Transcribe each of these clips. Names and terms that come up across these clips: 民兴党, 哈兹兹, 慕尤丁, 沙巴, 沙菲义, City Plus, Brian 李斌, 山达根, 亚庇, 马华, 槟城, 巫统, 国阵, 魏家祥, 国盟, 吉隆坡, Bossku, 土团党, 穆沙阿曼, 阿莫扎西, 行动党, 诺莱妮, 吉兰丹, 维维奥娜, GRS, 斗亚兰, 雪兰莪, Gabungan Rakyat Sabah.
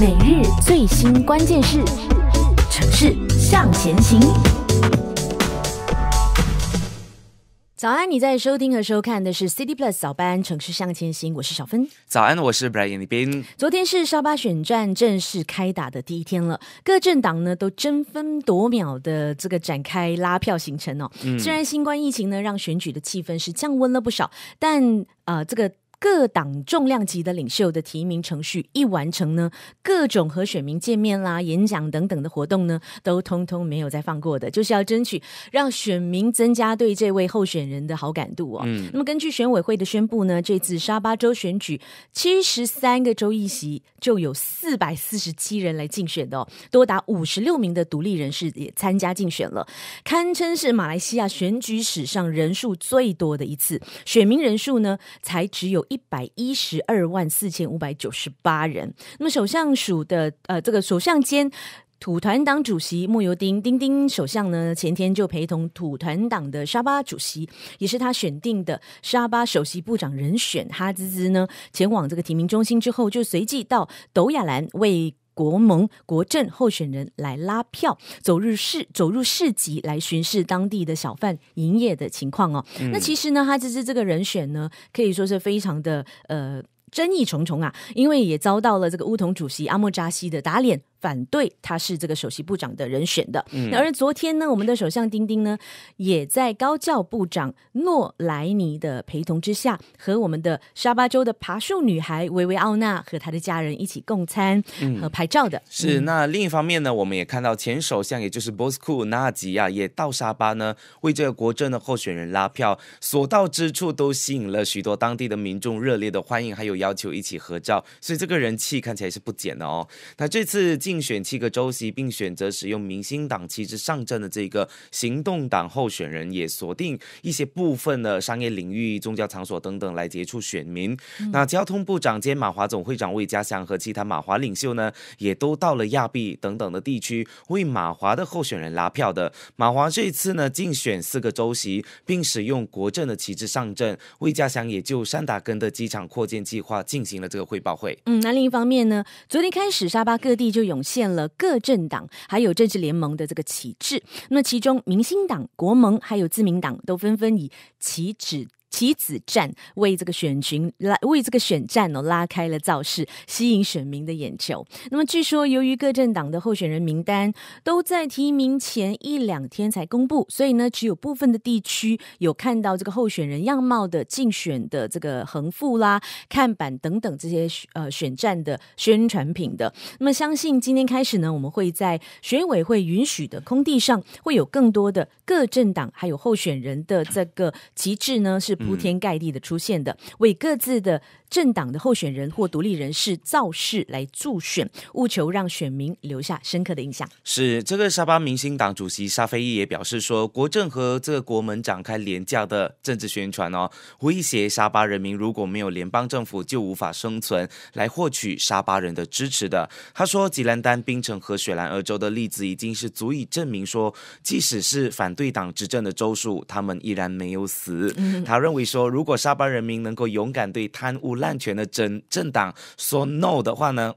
每日最新关键势，城市向前行。早安，你在收听和收看的是 City Plus 早班城市向前行，我是小芬。早安，我是 Brian 李斌。昨天是沙巴选战正式开打的第一天了，各政党呢都争分夺秒的这个展开拉票行程哦。虽然新冠疫情呢让选举的气氛是降温了不少，但这个各党重量级的领袖的提名程序一完成呢，各种和选民见面啦、演讲等等的活动呢，都通通没有再放过的，就是要争取让选民增加对这位候选人的好感度哦。那么根据选委会的宣布呢，这次沙巴州选举73个州议席就有447人来竞选的哦，多达56名的独立人士也参加竞选了，堪称是马来西亚选举史上人数最多的一次，选民人数呢才只有112万4598人。那么首相署的这个首相兼土团党主席慕尤丁丁丁首相呢，前天就陪同土团党的沙巴主席，也是他选定的沙巴首席部长人选哈兹兹呢，前往这个提名中心之后，就随即到斗亚兰为国盟国政候选人来拉票，走入市集来巡视当地的小贩营业的情况哦。那其实呢，哈兹兹这个人选呢，可以说是非常的争议重重啊，因为也遭到了这个巫统主席阿莫扎西的打脸，反对他是这个首席部长的人选的。而昨天呢，我们的首相丁丁呢，也在高教部长诺莱尼的陪同之下，和我们的沙巴州的爬树女孩维维奥娜和她的家人一起共餐和拍照的。是，那另一方面呢，我们也看到前首相也就是 Bossku 纳吉啊，也到沙巴呢为这个国政的候选人拉票，所到之处都吸引了许多当地的民众热烈的欢迎，还有要求一起合照，所以这个人气看起来是不减的哦。那这次竞选7个州席，并选择使用民兴党旗帜上阵的这个行动党候选人，也锁定一些部分的商业领域、宗教场所等等来接触选民。那交通部长兼马华总会长魏家祥和其他马华领袖呢，也都到了亚庇等等的地区为马华的候选人拉票的。马华这一次呢竞选4个州席，并使用国政的旗帜上阵。魏家祥也就山达根的机场扩建计划进行了这个汇报会。那另一方面呢，昨天开始沙巴各地就涌现了各政党还有政治联盟的这个旗帜，那么其中民兴党、国盟还有自民党都纷纷以旗子战为这个选战拉开了造势，吸引选民的眼球。那么据说由于各政党的候选人名单都在提名前1-2天才公布，所以呢只有部分的地区有看到这个候选人样貌的竞选的这个横幅啦、看板等等这些选战的宣传品的。那么相信今天开始呢，我们会在选委会允许的空地上会有更多的各政党还有候选人的这个旗帜呢是铺天盖地的出现的，为各自的政党的候选人或独立人士造势来助选，务求让选民留下深刻的印象。是，这个沙巴民兴党主席沙菲义也表示说，国政和这个国盟展开廉价的政治宣传哦，威胁沙巴人民如果没有联邦政府就无法生存，来获取沙巴人的支持的。他说，吉兰丹、槟城和雪兰莪州的例子已经是足以证明说，即使是反对党执政的州属，他们依然没有死。他认为说，如果沙巴人民能够勇敢对贪污滥权的政党说 no 的话呢，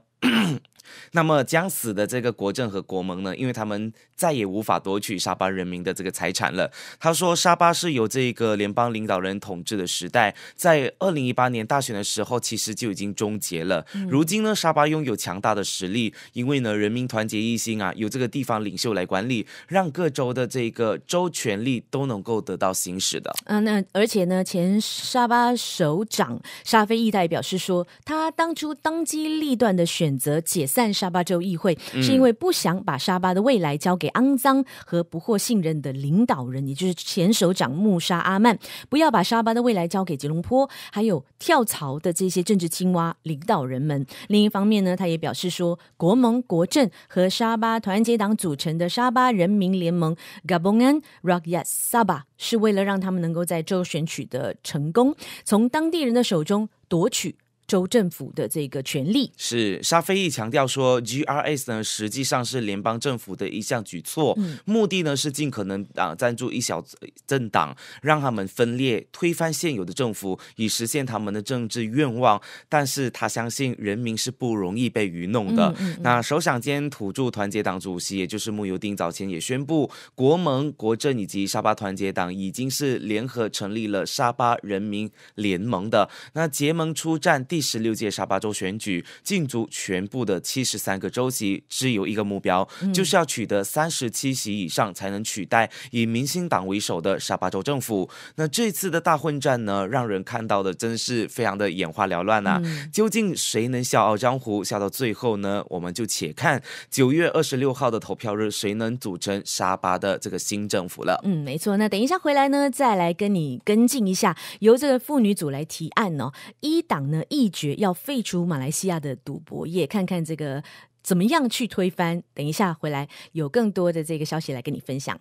那么将死的这个国政和国盟呢，因为他们再也无法夺取沙巴人民的这个财产了。他说，沙巴是由这个联邦领导人统治的时代，在2018年大选的时候其实就已经终结了。如今呢，沙巴拥有强大的实力，因为呢人民团结一心啊，由这个地方领袖来管理，让各州的这个州权力都能够得到行使的。那而且呢，前沙巴首长沙菲义代表是说，他当初当机立断的选择解散沙巴州议会，是因为不想把沙巴的未来交给肮脏和不获信任的领导人，也就是前首长穆沙阿曼，不要把沙巴的未来交给吉隆坡还有跳槽的这些政治青蛙领导人们。另一方面呢，他也表示说，国盟、国政和沙巴团结党组成的沙巴人民联盟 Gabungan Rakyat Sabah 是为了让他们能够在州选举的成功，从当地人的手中夺取州政府的这个权利。是，沙菲义强调说 GRS 呢实际上是联邦政府的一项举措，目的呢是尽可能赞助一小政党，让他们分裂，推翻现有的政府，以实现他们的政治愿望。但是他相信人民是不容易被愚弄的。那首长兼土著团结党主席也就是慕尤丁早前也宣布，国盟、国阵以及沙巴团结党已经是联合成立了沙巴人民联盟的。那结盟出战第16届沙巴州选举，竞逐全部的73个州席，只有一个目标，就是要取得37席以上才能取代以民兴党为首的沙巴州政府。那这次的大混战呢，让人看到的真是非常的眼花缭乱啊！究竟谁能笑傲江湖，笑到最后呢？我们就且看9月26号的投票日，谁能组成沙巴的这个新政府了。没错。那等一下回来呢，再来跟你跟进一下，由这个妇女组来提案哦，一党呢议决要废除马来西亚的赌博业，看看这个怎么样去推翻。等一下回来有更多的这个消息来跟你分享。